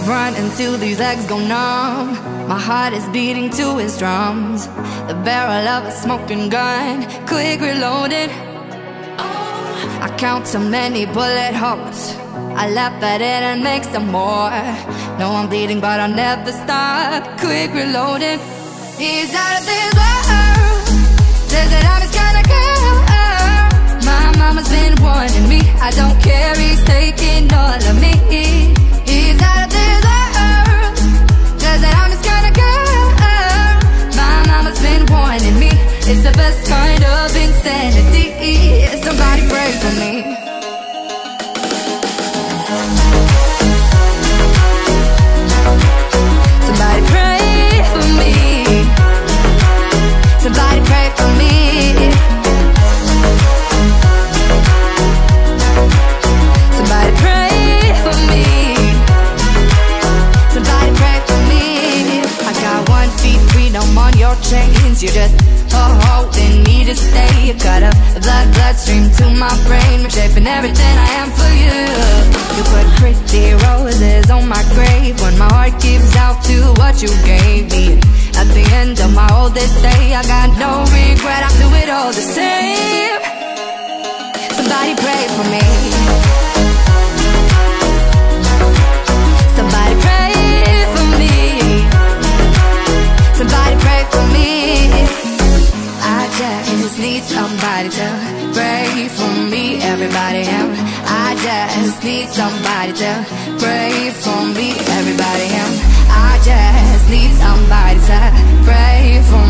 I'll run until these legs go numb. My heart is beating to its drums. The barrel of a smoking gun, quick reloaded. I count so many bullet holes. I laugh at it and make some more. No, I'm bleeding but I'll never stop, quick reloaded. He's out of this world, says that I'm his kind of girl. My mama's been warning me, I don't care, he's taking all of me. He's out of this world, says that I'm his kind of girl. My mama's been warning me, it's the best kind of insanity. Somebody pray for me. You're just holding me to stay. You cut up the bloodstream to my brain, reshaping everything I am for you. You put pretty roses on my grave when my heart gives out to what you gave me. At the end of my oldest day, I got no regret, I do it all the same. Somebody pray for me. Somebody pray for me. Somebody pray for me. I just need somebody to pray for me, everybody. Am I just need somebody to pray for me, everybody. Am I just need somebody to pray for me.